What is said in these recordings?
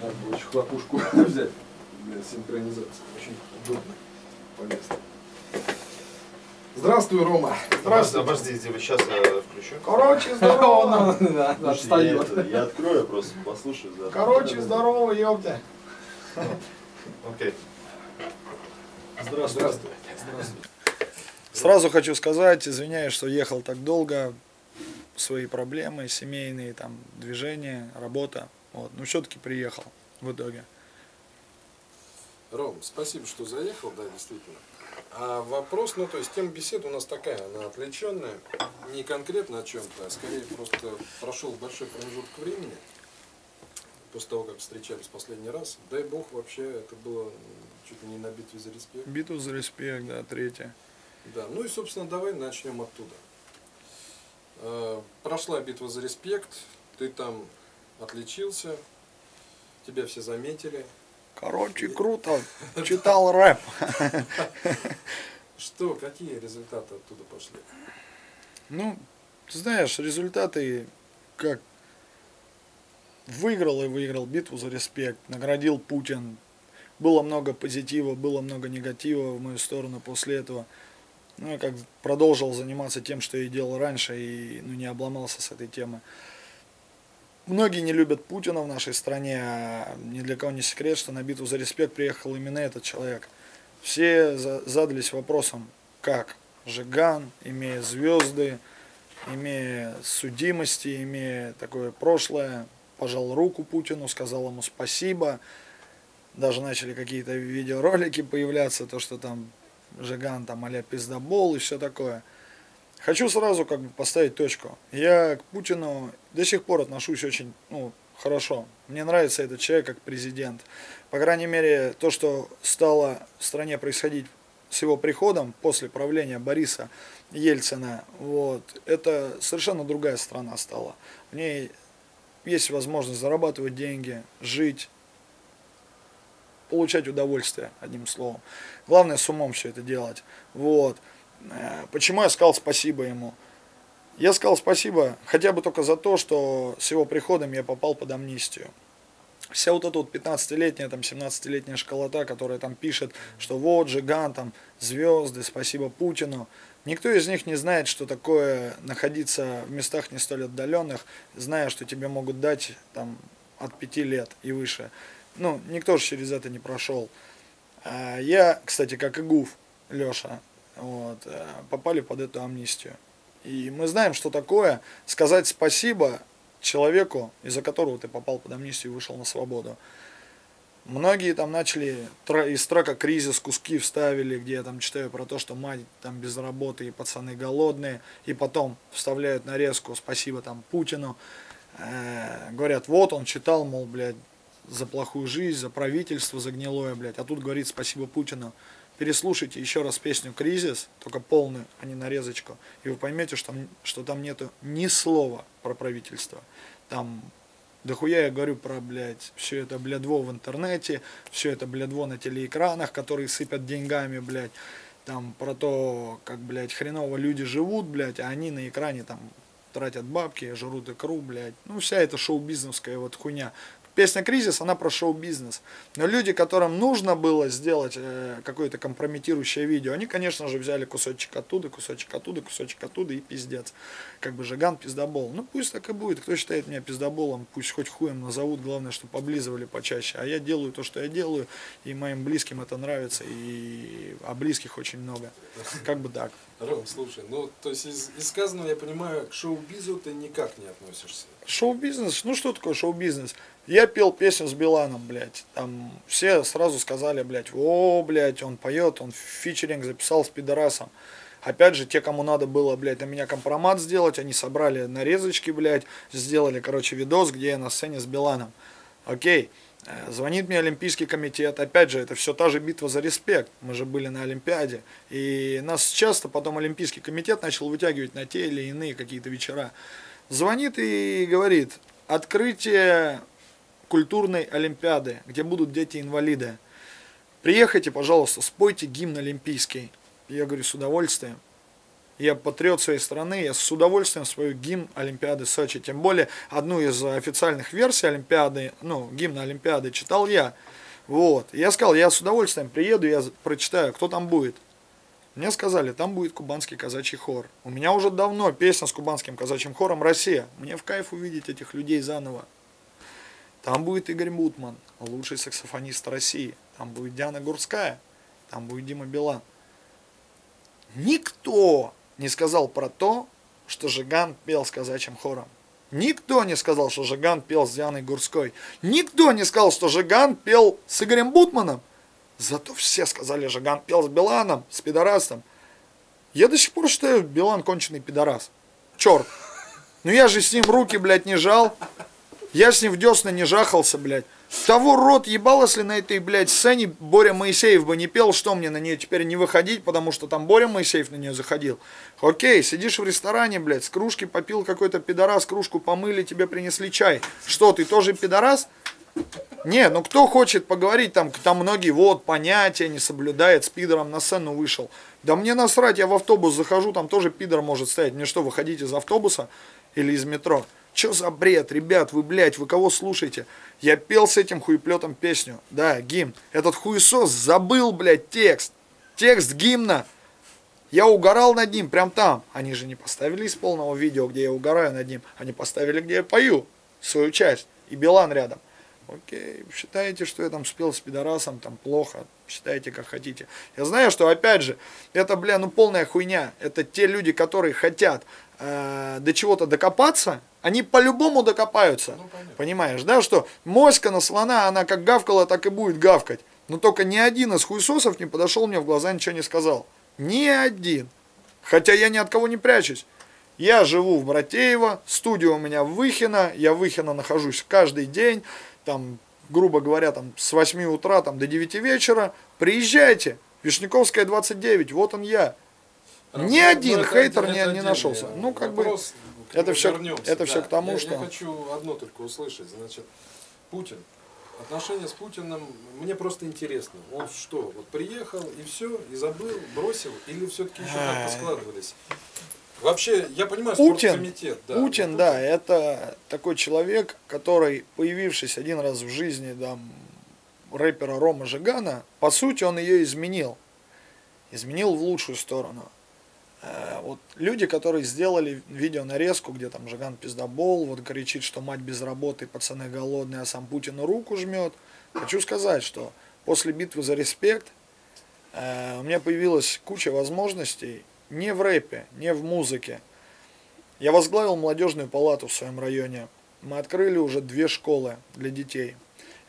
Надо было еще хлопушку взять для синхронизации. Очень удобно, полезно. Здравствуй, Рома. Здравствуй. Обождите, вы сейчас я включу. Короче, здорово. Я открою, просто послушаю. Короче, здорово, ёпта. Окей. Здравствуй. Сразу хочу сказать, извиняюсь, что ехал так долго. Свои проблемы, семейные, там, движения, работа. Вот. Но все-таки приехал в итоге. Ром, спасибо, что заехал, да, действительно. А вопрос, ну, то есть, тема бесед у нас такая, она отвлеченная, не конкретно о чем-то, а скорее просто прошел большой промежуток времени, после того, как встречались в последний раз. Дай бог, вообще, это было чуть ли не на битве за респект. Битва за респект, да, третья. Да, ну и, собственно, давай начнем оттуда. Прошла битва за респект, ты там отличился, тебя все заметили. Короче, круто. Читал рэп. Что, какие результаты оттуда пошли? Ну, ты знаешь, результаты как выиграл и выиграл битву за респект, наградил Путин. Было много позитива, было много негатива в мою сторону после этого. Ну, я как продолжил заниматься тем, что я делал раньше, и ну, не обломался с этой темы. Многие не любят Путина в нашей стране, а ни для кого не секрет, что на битву за респект приехал именно этот человек. Все задались вопросом, как Жиган, имея звезды, имея судимости, имея такое прошлое, пожал руку Путину, сказал ему спасибо. Даже начали какие-то видеоролики появляться, то, что там Жиган, там а-ля пиздобол и все такое. Хочу сразу как бы поставить точку. Я к Путину до сих пор отношусь очень хорошо. Мне нравится этот человек как президент. По крайней мере, то, что стало в стране происходить с его приходом после правления Бориса Ельцина, вот, это совершенно другая страна стала. В ней есть возможность зарабатывать деньги, жить, получать удовольствие, одним словом. Главное, с умом все это делать. Вот. Почему я сказал спасибо ему? Я сказал спасибо хотя бы только за то, что с его приходом я попал под амнистию. Вся вот эта вот 15-летняя, там 17-летняя школота, которая там пишет, что вот Жиган, там звезды, спасибо Путину. Никто из них не знает, что такое находиться в местах не столь отдаленных, зная, что тебе могут дать там от 5 лет и выше. Ну, никто же через это не прошел. Я, кстати, как и Гуф, Леша, вот, попали под эту амнистию. И мы знаем, что такое сказать спасибо человеку, из-за которого ты попал под амнистию и вышел на свободу. Многие там начали, из трека «Кризис» куски вставили, где я там читаю про то, что мать там без работы и пацаны голодные, и потом вставляют нарезку «Спасибо там Путину». Говорят, вот он читал, мол, блядь, за плохую жизнь, за правительство, за гнилое, блядь. А тут говорит «Спасибо Путину». Переслушайте еще раз песню «Кризис», только полную, а не нарезочку, и вы поймете, что там нету ни слова про правительство. Там дохуя я говорю про, блядь, все это блядво в интернете, все это блядво на телеэкранах, которые сыпят деньгами, блядь, там про то, как, блядь, хреново люди живут, блядь, а они на экране там тратят бабки, жрут икру, блядь. Ну, вся эта шоу-бизнесская вот хуйня. Песня «Кризис», она про шоу-бизнес. Но люди, которым нужно было сделать какое-то компрометирующее видео, они, конечно же, взяли кусочек оттуда, кусочек оттуда, кусочек оттуда и пиздец. Как бы Жиган пиздобол. Ну пусть так и будет. Кто считает меня пиздоболом, пусть хоть хуем назовут. Главное, что поблизывали почаще. А я делаю то, что я делаю, и моим близким это нравится. И а близких очень много. Как бы так. Ром, слушай, ну то есть из сказанного я понимаю, к шоу-бизнесу ты никак не относишься. Шоу-бизнес? Ну что такое шоу-бизнес? Я пел песню с Биланом, блядь, там все сразу сказали, блядь, о, блядь, он поет, он фичеринг записал с пидорасом. Опять же, те, кому надо было, блядь, на меня компромат сделать, они собрали нарезочки, блядь, сделали, короче, видос, где я на сцене с Биланом. Окей, звонит мне Олимпийский комитет, опять же, это все та же битва за респект, мы же были на Олимпиаде, и нас часто потом Олимпийский комитет начал вытягивать на те или иные какие-то вечера. Звонит и говорит, открытие культурной олимпиады, где будут дети-инвалиды. Приехайте, пожалуйста, спойте гимн олимпийский. Я говорю, с удовольствием. я патриот своей страны, я с удовольствием свою гимн Олимпиады Сочи. Тем более, одну из официальных версий Олимпиады, ну, гимна Олимпиады читал я. Вот. Я сказал, я с удовольствием приеду, я прочитаю, кто там будет. Мне сказали, там будет Кубанский казачий хор. У меня уже давно песня с Кубанским казачьим хором «Россия». Мне в кайф увидеть этих людей заново. Там будет Игорь Бутман, лучший саксофонист России. Там будет Диана Гурская, там будет Дима Билан. Никто не сказал про то, что Жиган пел с казачьим хором. Никто не сказал, что Жиган пел с Дианой Гурской. Никто не сказал, что Жиган пел с Игорем Бутманом. Зато все сказали, Жиган пел с Биланом, с пидорасом. Я до сих пор считаю, Билан конченый пидорас. Черт. Ну я же с ним руки, блядь, не жал. Я с ним в десна не жахался, блядь. Того рот ебал, если на этой, блядь, сцене Боря Моисеев бы не пел, что мне на нее теперь не выходить, потому что там Боря Моисеев на нее заходил. Окей, сидишь в ресторане, блядь, с кружки попил какой-то пидорас, кружку помыли, тебе принесли чай. Что, ты тоже пидорас? Не, ну кто хочет поговорить, там многие, вот, понятия не соблюдает, с пидором на сцену вышел. Да мне насрать, я в автобус захожу, там тоже пидор может стоять. Мне что, выходить из автобуса или из метро? Че за бред, ребят, вы, блядь, вы кого слушаете? Я пел с этим хуеплетом песню, да, гимн. Этот хуесос забыл, блядь, текст. Текст гимна. Я угорал над ним, прям там. Они же не поставили из полного видео, где я угораю над ним. Они поставили, где я пою свою часть. И Билан рядом. Окей, считаете, что я там спел с пидорасом, там плохо, считайте, как хотите. Я знаю, что, опять же, это, бля, ну полная хуйня. Это те люди, которые хотят до чего-то докопаться, они по-любому докопаются. Ну, понимаешь, да, что моська на слона, она как гавкала, так и будет гавкать. Но только ни один из хуесосов не подошел мне в глаза, ничего не сказал. Ни один. Хотя я ни от кого не прячусь. Я живу в Братеево, студия у меня в Выхино, я в Выхино нахожусь каждый день. Там, грубо говоря, там, с 8 утра там, до 9 вечера, приезжайте, Вишняковская, 29, вот он я. Ни один хейтер не нашелся. Ну, как бы, это все к тому, что... Я хочу одно только услышать, значит, Путин. Отношения с Путиным, мне просто интересно. Он что, вот приехал и все, и забыл, бросил, или все-таки еще как-то складывались? Вообще, я понимаю, спорткомитет, да. Путин, да, это такой человек, который, появившись один раз в жизни там, рэпера Рома Жигана, по сути, он ее изменил. Изменил в лучшую сторону. Вот люди, которые сделали видеонарезку, где там Жиган пиздобол, вот кричит, что мать без работы, пацаны голодные, а сам Путину руку жмет. Хочу сказать, что после битвы за респект у меня появилась куча возможностей. Не в рэпе, не в музыке. Я возглавил молодежную палату в своем районе. Мы открыли уже 2 школы для детей.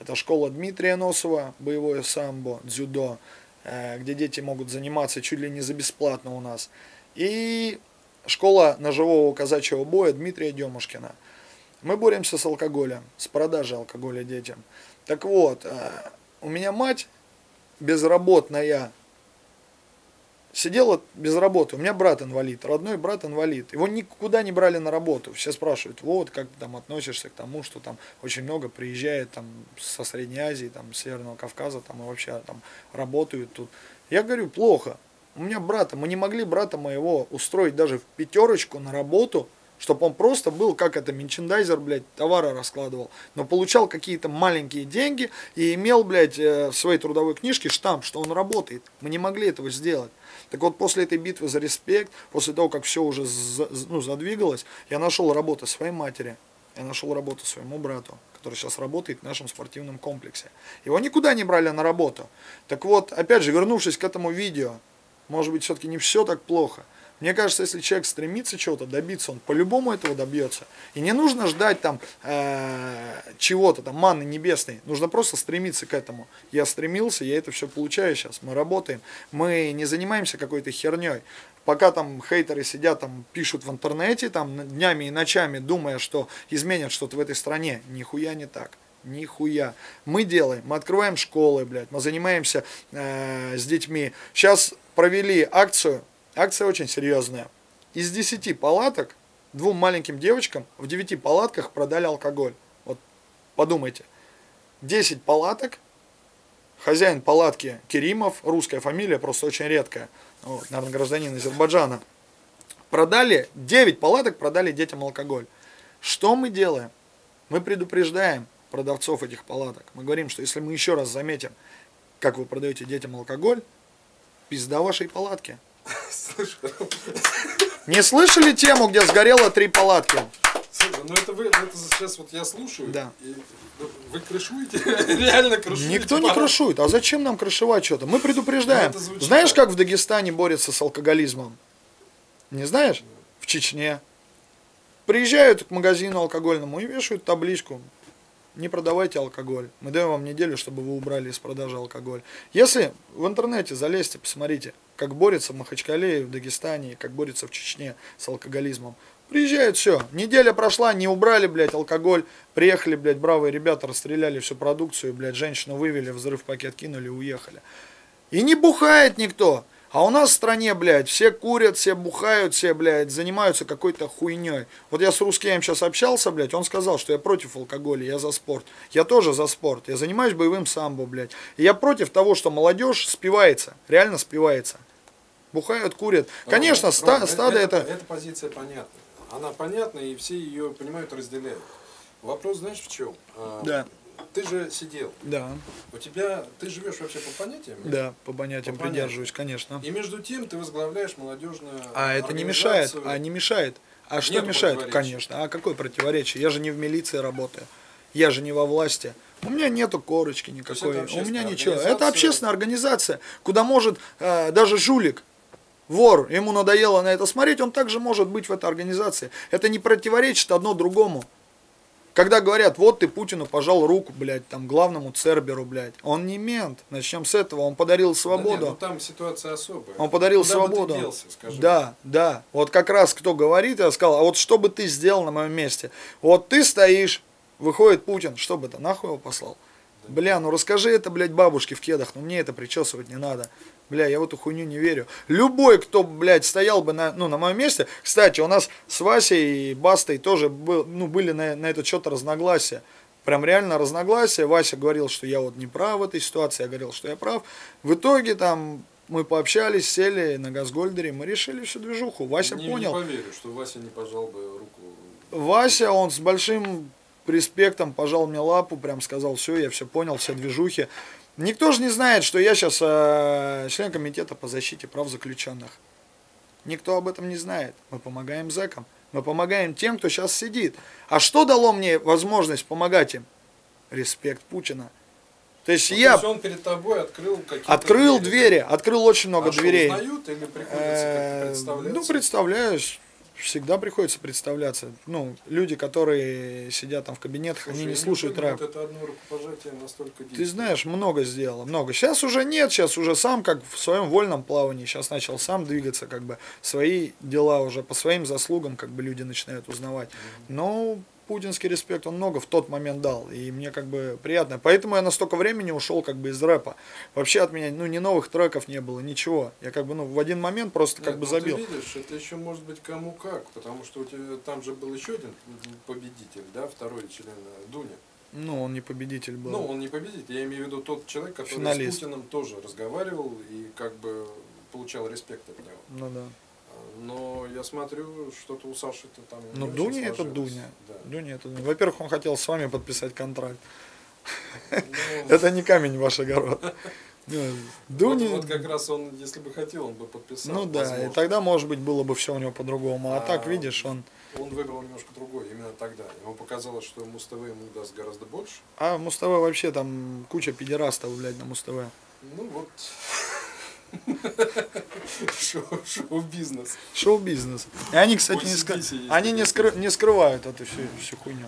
Это школа Дмитрия Носова, боевое самбо, дзюдо, где дети могут заниматься чуть ли не за бесплатно у нас. И школа ножевого казачьего боя Дмитрия Демушкина. Мы боремся с алкоголем, с продажей алкоголя детям. Так вот, у меня мать безработная. Сидела без работы, у меня брат инвалид, родной брат инвалид. Его никуда не брали на работу. Все спрашивают, вот, как ты там относишься к тому, что там очень много приезжает там, со Средней Азии, там, с Северного Кавказа, там, и вообще там работают тут. Я говорю, плохо. У меня брата, мы не могли брата моего устроить даже в 5-ку на работу, чтобы он просто был, как это, мерчендайзер, блядь, товары раскладывал. Но получал какие-то маленькие деньги и имел, блядь, в своей трудовой книжке штамп, что он работает. Мы не могли этого сделать. Так вот, после этой битвы за респект, после того, как все уже задвигалось, я нашел работу своей матери, я нашел работу своему брату, который сейчас работает в нашем спортивном комплексе. Его никуда не брали на работу. Так вот, опять же, вернувшись к этому видео, может быть, все-таки не все так плохо. Мне кажется, если человек стремится чего-то добиться, он по-любому этого добьется. И не нужно ждать там чего-то, там манны небесной. Нужно просто стремиться к этому. Я стремился, я это все получаю сейчас. Мы работаем, мы не занимаемся какой-то херней. Пока там хейтеры сидят, там пишут в интернете, там днями и ночами, думая, что изменят что-то в этой стране. Нихуя не так. Нихуя. Мы делаем, мы открываем школы, блядь, мы занимаемся с детьми. Сейчас провели акцию. Акция очень серьезная. Из 10 палаток, 2 маленьким девочкам в 9 палатках продали алкоголь. Вот подумайте. 10 палаток. Хозяин палатки Керимов, русская фамилия, просто очень редкая. Вот, наверное, гражданин Азербайджана. Продали 9 палаток, продали детям алкоголь. Что мы делаем? Мы предупреждаем продавцов этих палаток. Мы говорим, что если мы еще раз заметим, как вы продаете детям алкоголь, пизда вашей палатки. Слышал. Не слышали тему, где сгорело 3 палатки? Слушай, ну это вы, это сейчас вот я слушаю, да. И вы крышуете, реально крышуете. Никто не крышует, а зачем нам крышевать что-то? Мы предупреждаем. Знаешь, как в Дагестане борются с алкоголизмом? Не знаешь? В Чечне. Приезжают к магазину алкогольному и вешают табличку: не продавайте алкоголь. Мы даем вам неделю, чтобы вы убрали из продажи алкоголь. Если в интернете залезьте, посмотрите, как борется в Махачкале, в Дагестане, как борется в Чечне с алкоголизмом. Приезжает, все, неделя прошла, не убрали, блядь, алкоголь. Приехали, блядь, бравые ребята, расстреляли всю продукцию, блядь, женщину вывели, взрыв пакет кинули, уехали. И не бухает никто. А у нас в стране, блядь, все курят, все бухают, все, блядь, занимаются какой-то хуйней. Вот я с Русским сейчас общался, блядь, он сказал, что я против алкоголя, я за спорт. Я тоже за спорт, я занимаюсь боевым самбо, блядь. И я против того, что молодежь спивается, реально спивается. Бухают, курят. Конечно, стадо это... Эта позиция понятна. Она понятна, и все ее понимают, разделяют. Вопрос, знаешь, в чем? Да. Ты же сидел. Да. У тебя, ты живешь вообще по понятиям? Да, по понятиям придерживаюсь, конечно. И между тем ты возглавляешь молодежную это не мешает, не мешает. А что мешает? Конечно. А какое противоречие? Я же не в милиции работаю. Я же не во власти. У меня нету корочки никакой. У меня ничего. Это общественная организация, куда может даже жулик, вор, ему надоело на это смотреть, он также может быть в этой организации. Это не противоречит одно другому. Когда говорят, вот ты Путину пожал руку, блядь, там, главному Церберу, блядь. Он не мент, начнем с этого, он подарил свободу. Да нет, ну там ситуация особая. Он подарил свободу. Куда бы ты делся, скажи. Да, да, вот как раз кто говорит, я сказал, а вот что бы ты сделал на моем месте? Вот ты стоишь, выходит Путин, что бы это, нахуй его послал? Да. Бля, ну расскажи это, блядь, бабушке в кедах, ну мне это причесывать не надо. Бля, я в эту хуйню не верю. Любой, кто, блядь, стоял бы на моем месте. Кстати, у нас с Васей и Бастой тоже были на этот счет разногласия. Прям реально разногласия. Вася говорил, что я вот не прав в этой ситуации. Я говорил, что я прав. В итоге там мы пообщались, сели на газгольдере. Мы решили всю движуху. Вася понял. Не поверю, что Вася не пожал бы руку. Вася, он с большим респектом пожал мне лапу. Прям сказал, все, я все понял, все движухи. Никто же не знает, что я сейчас член комитета по защите прав заключенных. Никто об этом не знает. Мы помогаем зэкам. Мы помогаем тем, кто сейчас сидит. А что дало мне возможность помогать им? Респект Путина. То есть он перед тобой открыл какие-то двери. Открыл очень много дверей. Узнают или приходится представляться? Ну, представляешь. Всегда приходится представляться. Ну, люди, которые сидят там в кабинетах, слушай, они не слушают рэп. Вот это одно рукопожатие настолько действует. Ты знаешь, много сделала, много. Сейчас уже нет, сейчас уже сам, как в своем вольном плавании, сейчас начал сам двигаться, как бы, свои дела уже, по своим заслугам, как бы, люди начинают узнавать. Но путинский респект, он много в тот момент дал, и мне, как бы, приятно. Поэтому я на столько времени ушел, как бы, из рэпа. Вообще от меня, ну, ни новых треков не было, ничего. Я, как бы, ну, в один момент просто, как бы, забил. Ты видишь, это еще может быть кому как, потому что у тебя там же был еще один победитель, да, второй член Дуни. Ну, он не победитель был. Ну, он не победитель, я имею в виду тот человек, который финалист. С Путиным тоже разговаривал и, как бы, получал респект от него. Ну, да. Но я смотрю, что-то у Саши-то там... Ну, Дуня это Дуня. Да. Дуня это Дуня. Во-первых, он хотел с вами подписать контракт. Это не камень в ваш огород. Вот как раз он, если бы хотел, он бы подписал. Ну да, и тогда, может быть, было бы все у него по-другому. А так, видишь, он... Он выбрал немножко другой, именно тогда. Ему показалось, что Муст ТВ ему даст гораздо больше. А Муст ТВ вообще там куча педерастов, блядь, на Муст ТВ. Ну вот... Шоу-бизнес. Шоу-бизнес. И они, кстати, не скрывают эту всю хуйню.